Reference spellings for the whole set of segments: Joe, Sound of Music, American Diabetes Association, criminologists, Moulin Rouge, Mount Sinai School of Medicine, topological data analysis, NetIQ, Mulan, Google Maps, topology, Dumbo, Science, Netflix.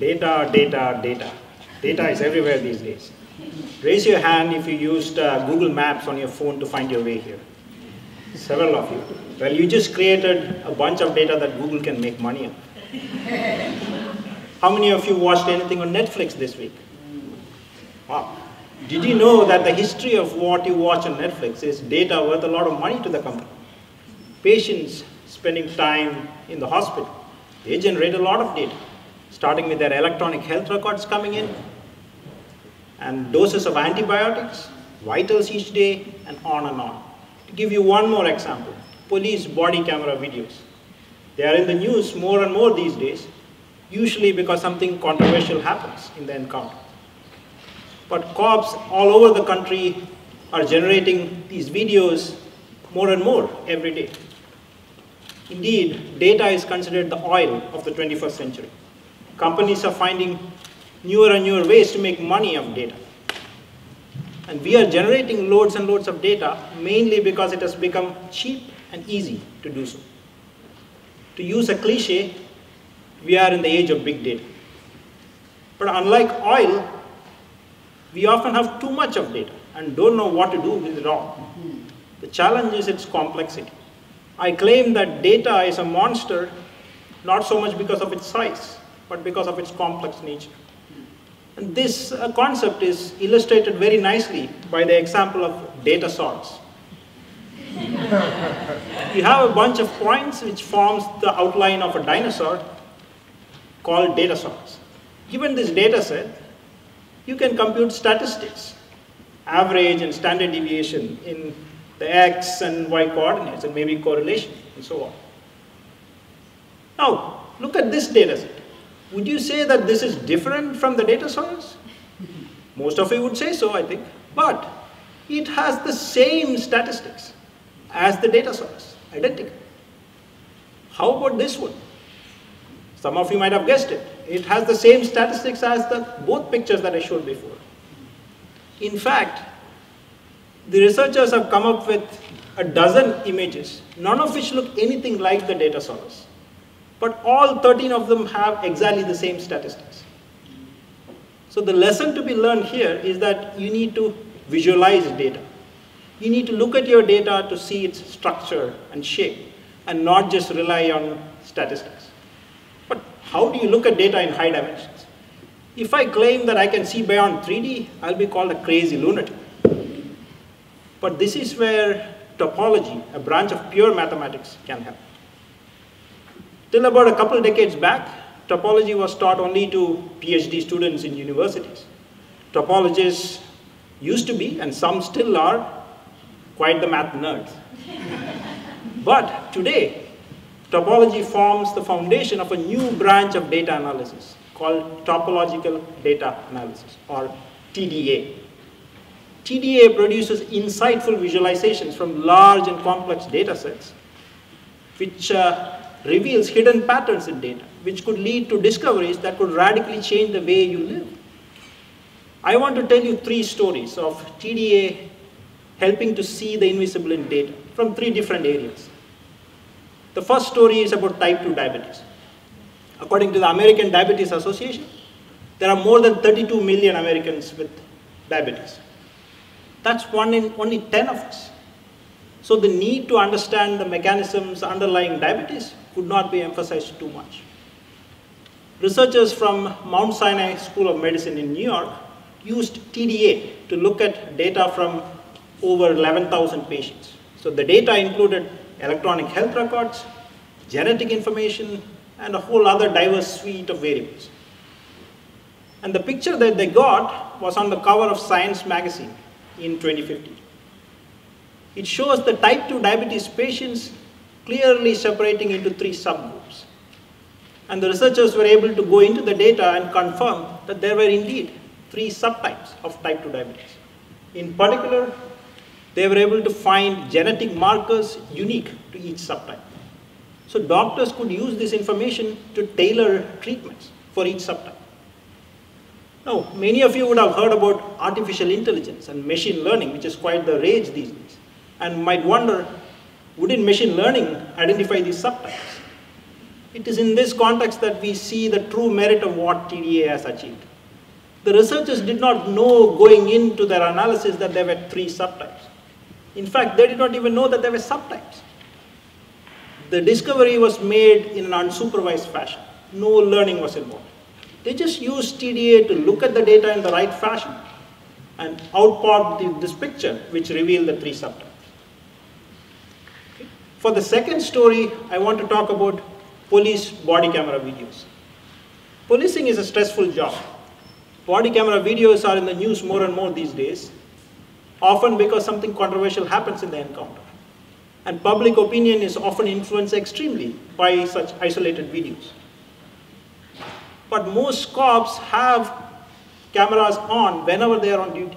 Data, data, data. Data is everywhere these days. Raise your hand if you used Google Maps on your phone to find your way here. Several of you. Well, you just created a bunch of data that Google can make money on. How many of you watched anything on Netflix this week? Wow. Did you know that the history of what you watch on Netflix is data worth a lot of money to the company? Patients spending time in the hospital, they generate a lot of data, starting with their electronic health records coming in, and doses of antibiotics, vitals each day, and on. To give you one more example, police body camera videos. They are in the news more and more these days, usually because something controversial happens in the encounter. But cops all over the country are generating these videos more and more every day. Indeed, data is considered the oil of the 21st century. Companies are finding newer and newer ways to make money of data. And we are generating loads and loads of data, mainly because it has become cheap and easy to do so. To use a cliche, we are in the age of big data. But unlike oil, we often have too much of data and don't know what to do with it all. The challenge is its complexity. I claim that data is a monster, not so much because of its size, but because of its complex nature. And this concept is illustrated very nicely by the example of data sorts. You have a bunch of points which forms the outline of a dinosaur called data sorts. Given this data set, you can compute statistics, average and standard deviation in the x and y coordinates, and maybe correlation, and so on. Now, look at this data set. Would you say that this is different from the data source? Most of you would say so, I think. But it has the same statistics as the data source, identical. How about this one? Some of you might have guessed it. It has the same statistics as both pictures that I showed before. In fact, the researchers have come up with a dozen images, none of which look anything like the data source. But all 13 of them have exactly the same statistics. So the lesson to be learned here is that you need to visualize data. You need to look at your data to see its structure and shape, and not just rely on statistics. But how do you look at data in high dimensions? If I claim that I can see beyond 3D, I'll be called a crazy lunatic. But this is where topology, a branch of pure mathematics, can help. Till about a couple decades back, topology was taught only to PhD students in universities. Topologists used to be, and some still are, quite the math nerds. But today, topology forms the foundation of a new branch of data analysis called topological data analysis, or TDA. TDA produces insightful visualizations from large and complex data sets, which reveals hidden patterns in data, which could lead to discoveries that could radically change the way you live. I want to tell you three stories of TDA helping to see the invisible in data from three different areas. The first story is about type 2 diabetes. According to the American Diabetes Association, there are more than 32 million Americans with diabetes. That's one in only 10 of us. So the need to understand the mechanisms underlying diabetes could not be emphasized too much. Researchers from Mount Sinai School of Medicine in New York used TDA to look at data from over 11,000 patients. So the data included electronic health records, genetic information, and a whole other diverse suite of variables. And the picture that they got was on the cover of Science magazine in 2015. It shows the type 2 diabetes patients clearly separating into three subgroups. And the researchers were able to go into the data and confirm that there were indeed three subtypes of type 2 diabetes. In particular, they were able to find genetic markers unique to each subtype. So doctors could use this information to tailor treatments for each subtype. Now, many of you would have heard about artificial intelligence and machine learning, which is quite the rage these days, and might wonder, wouldn't machine learning identify these subtypes? It is in this context that we see the true merit of what TDA has achieved. The researchers did not know going into their analysis that there were 3 subtypes. In fact, they did not even know that there were subtypes. The discovery was made in an unsupervised fashion. No learning was involved. They just used TDA to look at the data in the right fashion and out popped this picture which revealed the 3 subtypes. For the second story, I want to talk about police body camera videos. Policing is a stressful job. Body camera videos are in the news more and more these days, often because something controversial happens in the encounter. And public opinion is often influenced extremely by such isolated videos. But most cops have cameras on whenever they are on duty.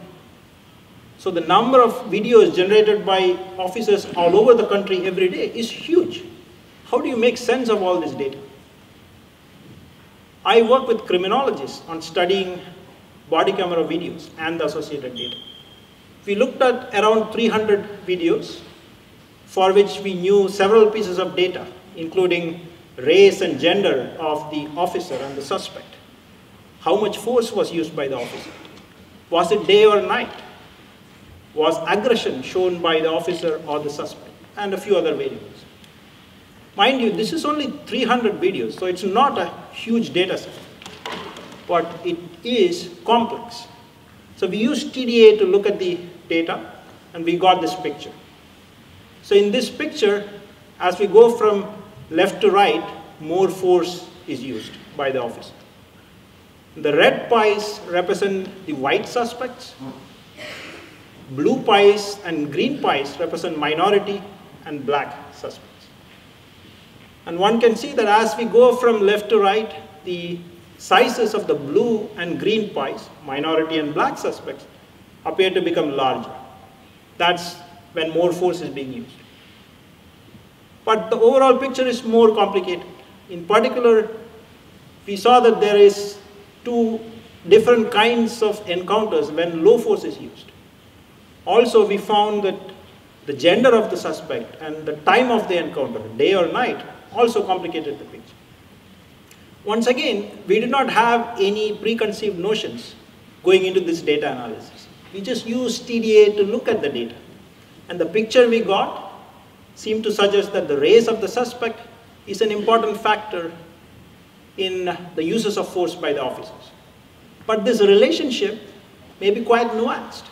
So the number of videos generated by officers all over the country every day is huge. How do you make sense of all this data? I work with criminologists on studying body camera videos and the associated data. We looked at around 300 videos for which we knew several pieces of data, including race and gender of the officer and the suspect. How much force was used by the officer? Was it day or night? Was aggression shown by the officer or the suspect? And a few other variables. Mind you, this is only 300 videos, so it's not a huge data set, but it is complex. So we used TDA to look at the data, and we got this picture. So in this picture, as we go from left to right, more force is used by the officer. The red pies represent the white suspects. Blue pies and green pies represent minority and black suspects. And one can see that as we go from left to right, the sizes of the blue and green pies, minority and black suspects, appear to become larger. That's when more force is being used. But the overall picture is more complicated. In particular, we saw that there is 2 different kinds of encounters when low force is used. Also, we found that the gender of the suspect and the time of the encounter, day or night, also complicated the picture. Once again, we did not have any preconceived notions going into this data analysis. We just used TDA to look at the data. And the picture we got seemed to suggest that the race of the suspect is an important factor in the uses of force by the officers. But this relationship may be quite nuanced.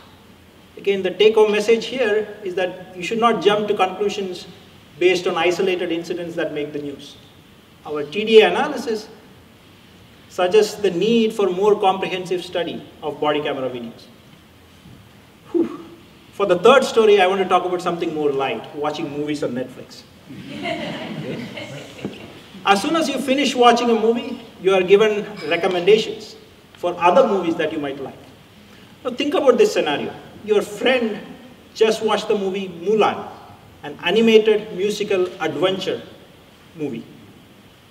Again, the take-home message here is that you should not jump to conclusions based on isolated incidents that make the news. Our TDA analysis suggests the need for more comprehensive study of body camera videos. Whew. For the third story, I want to talk about something more light, watching movies on Netflix. As soon as you finish watching a movie, you are given recommendations for other movies that you might like. Now think about this scenario. Your friend just watched the movie Mulan, an animated musical adventure movie.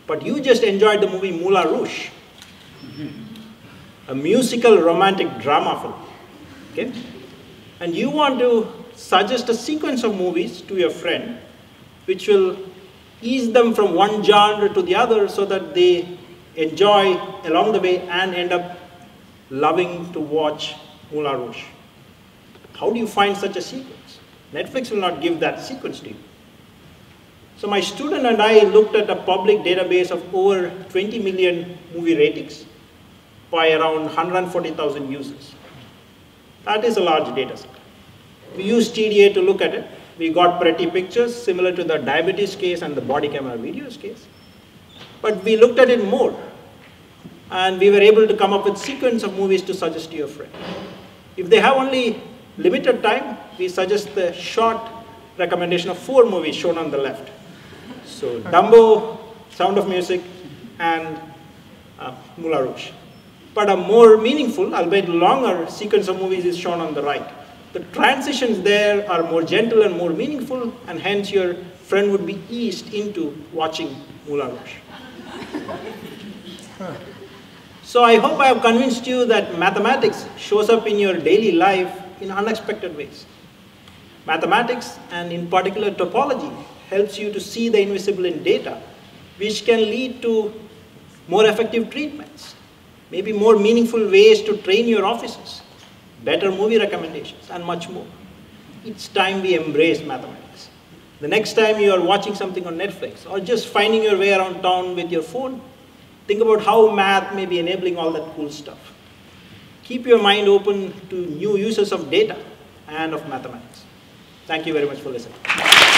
But you just enjoyed the movie Moulin Rouge, a musical romantic drama film. Okay? And you want to suggest a sequence of movies to your friend which will ease them from one genre to the other so that they enjoy along the way and end up loving to watch Moulin Rouge. How do you find such a sequence? Netflix will not give that sequence to you. So my student and I looked at a public database of over 20 million movie ratings by around 140,000 users. That is a large data set. We used TDA to look at it. We got pretty pictures similar to the diabetes case and the body camera videos case. But we looked at it more, and we were able to come up with a sequence of movies to suggest to your friend. If they have only limited time, we suggest the short recommendation of 4 movies shown on the left. So Dumbo, Sound of Music, and Moulin Rouge. But a more meaningful, albeit longer, sequence of movies is shown on the right. The transitions there are more gentle and more meaningful, and hence your friend would be eased into watching Moulin Rouge. So I hope I have convinced you that mathematics shows up in your daily life in unexpected ways. Mathematics, and in particular topology, helps you to see the invisible in data which can lead to more effective treatments, maybe more meaningful ways to train your officers, better movie recommendations, and much more. It's time we embrace mathematics. The next time you are watching something on Netflix or just finding your way around town with your phone, think about how math may be enabling all that cool stuff. Keep your mind open to new uses of data and of mathematics. Thank you very much for listening.